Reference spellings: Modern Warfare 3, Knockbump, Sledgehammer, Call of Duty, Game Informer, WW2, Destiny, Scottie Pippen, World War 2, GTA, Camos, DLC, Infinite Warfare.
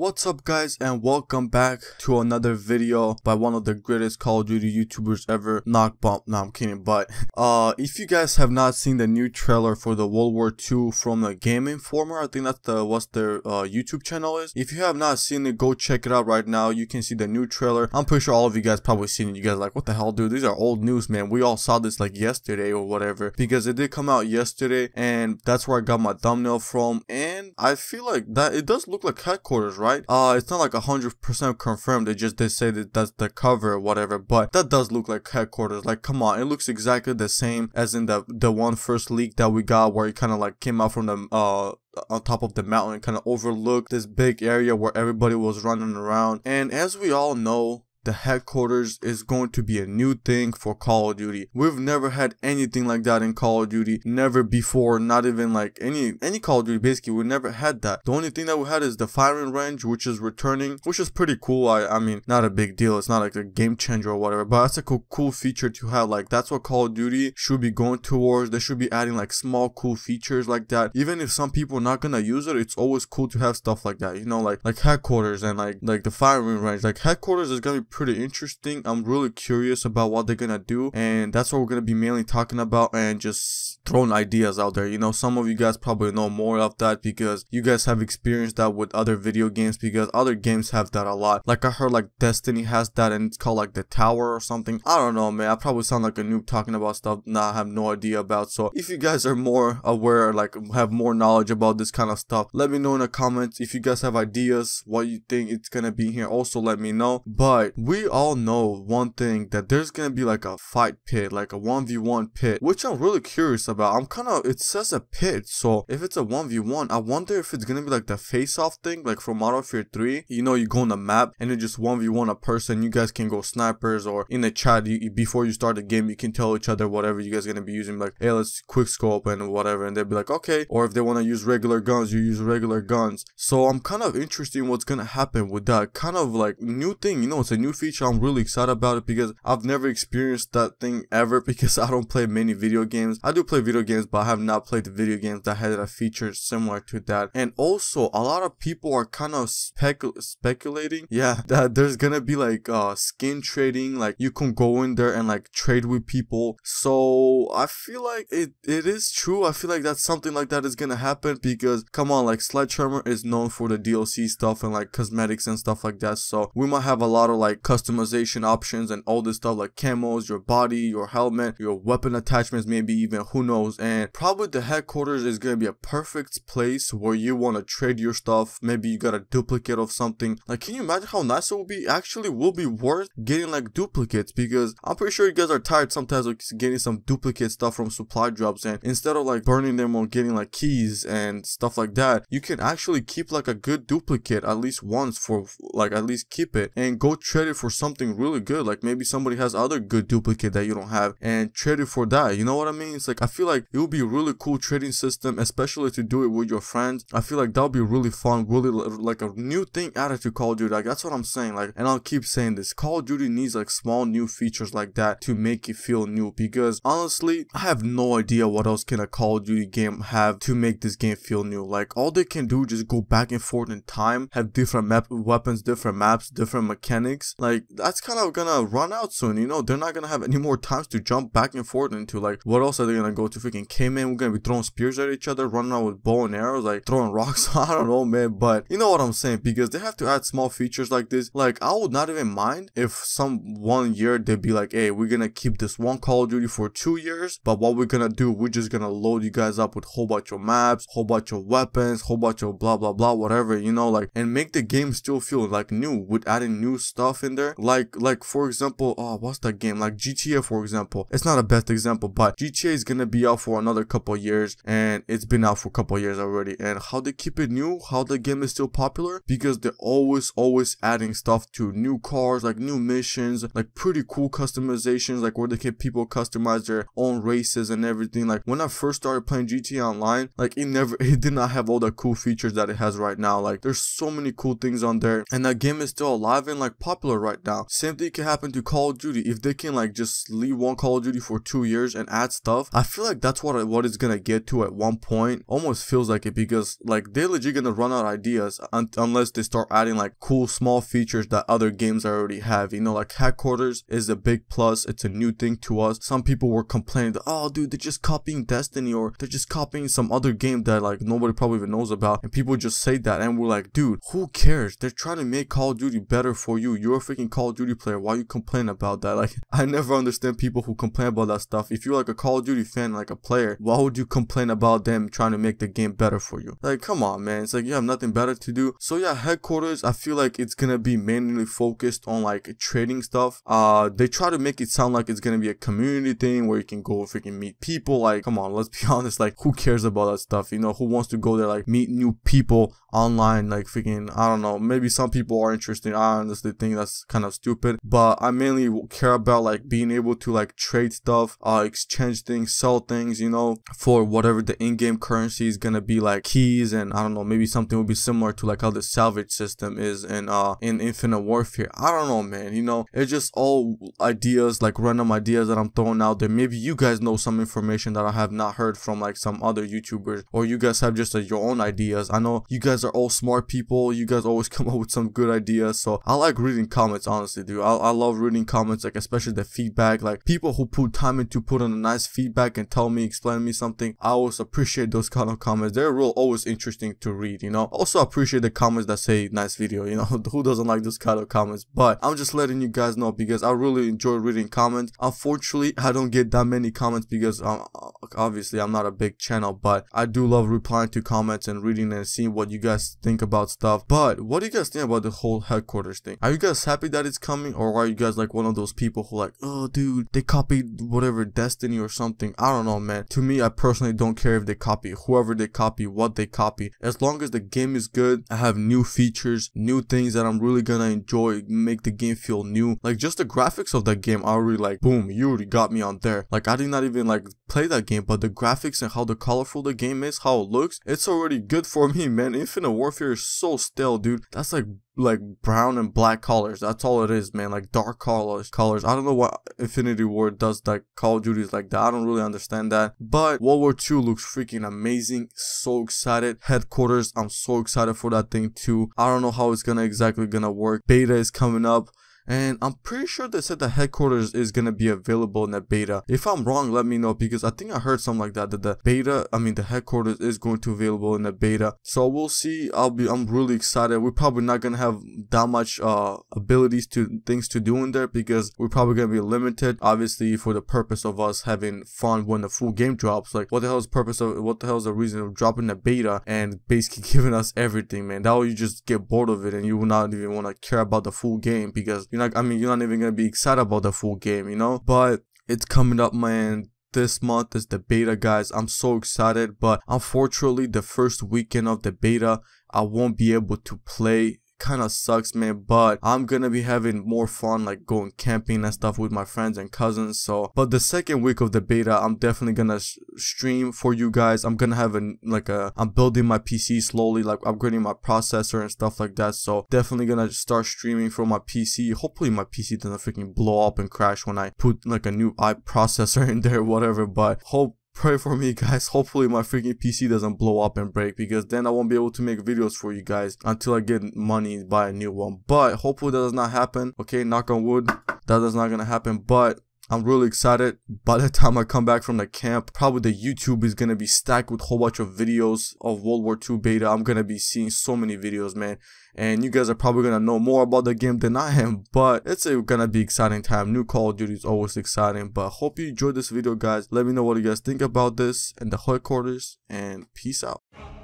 What's up guys, and welcome back to another video by one of the greatest Call of Duty YouTubers ever, Knockbump. No, I'm kidding, but if you guys have not seen the new trailer for the World War II from the Game Informer, I think that's what their YouTube channel is. If you have not seen it, go check it out right now. You can see the new trailer. I'm pretty sure all of you guys probably seen it. You guys are like, what the hell, dude? These are old news, man. We all saw this like yesterday or whatever, because it did come out yesterday, and that's where I got my thumbnail from. And I feel like that it does look like headquarters, right? It's not like 100% confirmed. They say that that's the cover or whatever, but that does look like headquarters. Like, come on, it looks exactly the same as in the one first leak that we got, where it kind of like came out from the on top of the mountain and kind of overlooked this big area where everybody was running around. And as we all know, the headquarters is going to be a new thing for Call of Duty. We've never had anything like that in Call of Duty, never before, not even like any Call of Duty. Basically, we never had that. The only thing that we had is the firing range, which is returning, which is pretty cool. I mean, not a big deal, it's not like a game changer or whatever, but that's a cool feature to have. Like, that's what Call of Duty should be going towards. They should be adding like small cool features like that. Even if some people are not gonna use it, it's always cool to have stuff like that, you know, like headquarters and like the firing range. Like, headquarters is gonna be pretty interesting. I'm really curious about what they're gonna do, and that's what we're gonna be mainly talking about, and just throwing ideas out there. You know, some of you guys probably know more of that because you guys have experienced that with other video games, because other games have that a lot. Like, I heard like Destiny has that, and it's called like the Tower or something. I don't know, man. I probably sound like a noob talking about stuff I have no idea about. So if you guys are more aware, like have more knowledge about this kind of stuff, let me know in the comments. If you guys have ideas what you think it's gonna be here, also let me know. But we all know one thing, that there's gonna be like a fight pit, like a 1v1 pit, which I'm really curious about. It says a pit, so if it's a 1v1, I wonder if it's gonna be like the face-off thing, like from Modern Warfare 3. You know, you go on the map and you just 1v1 a person. You guys can go snipers, or in the chat before you start the game, you can tell each other whatever you guys are gonna be using. Like, hey, let's quick scope and whatever, and they'll be like, okay. Or if they wanna use regular guns, you use regular guns. So I'm kind of interested in what's gonna happen with that kind of like new thing. You know, it's a new feature. I'm really excited about it because I've never experienced that thing ever, because I don't play many video games. I do play video games, but I have not played the video games that had a feature similar to that. And also, a lot of people are kind of speculating, yeah, that there's gonna be like skin trading. Like, you can go in there and like trade with people. So I feel like it is true. I feel like that's something like that is gonna happen, because come on, like Sledgehammer is known for the DLC stuff and like cosmetics and stuff like that. So we might have a lot of like customization options and all this stuff, like camos, your body, your helmet, your weapon attachments, maybe even, who knows. And probably the headquarters is going to be a perfect place where you want to trade your stuff. Maybe you got a duplicate of something. Like, can you imagine how nice it will be? Actually, will be worth getting like duplicates, because I'm pretty sure you guys are tired sometimes of getting some duplicate stuff from supply drops, and instead of like burning them or getting like keys and stuff like that, you can actually keep like a good duplicate at least once, for like at least keep it and go trade for something really good. Like, maybe somebody has other good duplicate that you don't have, and trade it for that. You know what I mean? It's like, I feel like it would be a really cool trading system, especially to do it with your friends. I feel like that would be really fun, really like a new thing added to Call of Duty. Like, that's what I'm saying. Like, and I'll keep saying this, Call of Duty needs like small new features like that to make it feel new, because honestly, I have no idea what else can a Call of Duty game have to make this game feel new. Like, all they can do is just go back and forth in time, have different weapons, different maps, different mechanics. Like, that's kind of gonna run out soon, you know. They're not gonna have any more times to jump back and forth into. Like, what else are they gonna go to? Freaking Cayman? We're gonna be throwing spears at each other, running out with bow and arrows, like throwing rocks. I don't know, man, but you know what I'm saying, because they have to add small features like this. Like, I would not even mind if some 1 year they'd be like, hey, we're gonna keep this one Call of Duty for 2 years, but what we're gonna do, we're just gonna load you guys up with whole bunch of maps, whole bunch of weapons, whole bunch of blah blah blah, whatever, you know. Like, and make the game still feel like new with adding new stuff in there. Like for example, what's that game, like GTA, for example. It's not a best example, but GTA is gonna be out for another couple of years, and it's been out for a couple of years already. And how they keep it new, how the game is still popular, because they're always adding stuff to new cars, like new missions, like pretty cool customizations, like where they can people customize their own races and everything. Like, when I first started playing GTA Online, like it did not have all the cool features that it has right now. Like, there's so many cool things on there, and that game is still alive and like popular popular right now. Same thing can happen to Call of Duty. If they can like just leave one Call of Duty for 2 years and add stuff, I feel like that's what it's gonna get to at one point. Almost feels like it, because like they're legit gonna run out ideas unless they start adding like cool small features that other games already have, you know. Like headquarters is a big plus, it's a new thing to us. Some people were complaining that, oh dude, they're just copying Destiny, or they're just copying some other game that like nobody probably even knows about, and people just say that, and we're like, dude, who cares? They're trying to make Call of Duty better for you. You're a freaking Call of Duty player, why you complain about that? Like, I never understand people who complain about that stuff. If you're like a Call of Duty fan, like a player, why would you complain about them trying to make the game better for you? Like, come on, man. It's like you have nothing better to do. So yeah, headquarters, I feel like it's gonna be mainly focused on like trading stuff. They try to make it sound like it's gonna be a community thing where you can go freaking meet people. Like, come on, let's be honest, like who cares about that stuff, you know? Who wants to go there, like meet new people online? Like freaking, I don't know, maybe some people are interested. I honestly think that's kind of stupid, but I mainly care about like being able to like trade stuff, exchange things, sell things, you know, for whatever the in-game currency is gonna be, like keys, and I don't know, maybe something will be similar to like how the salvage system is in Infinite Warfare. I don't know, man, you know, it's just all ideas, like random ideas that I'm throwing out there. Maybe you guys know some information that I have not heard from like some other YouTubers, or you guys have just your own ideas. I know you guys are all smart people, you guys always come up with some good ideas, so I like reading comments, honestly, dude. I love reading comments, like especially the feedback, like people who put time into putting a nice feedback and tell me, explain me something. I always appreciate those kind of comments. They're real, always interesting to read, you know. Also appreciate the comments that say nice video, you know. Who doesn't like those kind of comments? But I'm just letting you guys know because I really enjoy reading comments. Unfortunately, I don't get that many comments because obviously I'm not a big channel, but I do love replying to comments and reading and seeing what you guys think about stuff. But what do you guys think about the whole headquarters thing? Are you guys happy that it's coming, or are you guys like one of those people who like, oh dude, they copied whatever Destiny or something? I don't know, man. To me, I personally don't care if they copy, whoever they copy, what they copy, as long as the game is good. I have new features, new things that I'm really gonna enjoy, make the game feel new. Like just the graphics of that game, I already like, boom, you already got me on there. Like I did not even like play that game, but the graphics and how the colorful the game is, how it looks, it's already good for me, man. Infinite Warfare is so stale, dude. That's like brown and black colors, that's all it is, man. Like dark colors. I don't know what Infinity War does, like Call of Duty is like that. I don't really understand that. But World War 2 looks freaking amazing, so excited. Headquarters, I'm so excited for that thing too. I don't know how it's gonna exactly work. Beta is coming up, and I'm pretty sure they said the headquarters is gonna be available in the beta. If I'm wrong, let me know, because I think I heard something like that, that the headquarters is going to available in the beta. So we'll see. I'm really excited. We're probably not gonna have that much things to do in there, because we're probably gonna be limited, obviously, for the purpose of us having fun when the full game drops. Like, what the hell is the reason of dropping the beta and basically giving us everything, man? That way you just get bored of it and you will not even want to care about the full game, because you're not even gonna be excited about the full game, you know. But it's coming up, man. This month is the beta, guys. I'm so excited, but unfortunately, the first weekend of the beta, I won't be able to play. Kind of sucks, man, but I'm gonna be having more fun, like going camping and stuff with my friends and cousins. So but the second week of the beta, I'm definitely gonna stream for you guys. I'm gonna have I'm building my PC slowly, like upgrading my processor and stuff like that, so definitely gonna start streaming from my PC. Hopefully my PC doesn't freaking blow up and crash when I put like a new processor in there, whatever. But pray for me, guys. Hopefully my freaking PC doesn't blow up and break, because then I won't be able to make videos for you guys until I get money and buy a new one. But hopefully that does not happen. Okay, knock on wood, that is not gonna happen. But I'm really excited. By the time I come back from the camp, probably the YouTube is gonna be stacked with a whole bunch of videos of World War 2 beta. I'm gonna be seeing so many videos, man, and you guys are probably gonna know more about the game than I am. But it's gonna be exciting time. New Call of Duty is always exciting. But hope you enjoyed this video, guys. Let me know what you guys think about this and the headquarters, and peace out.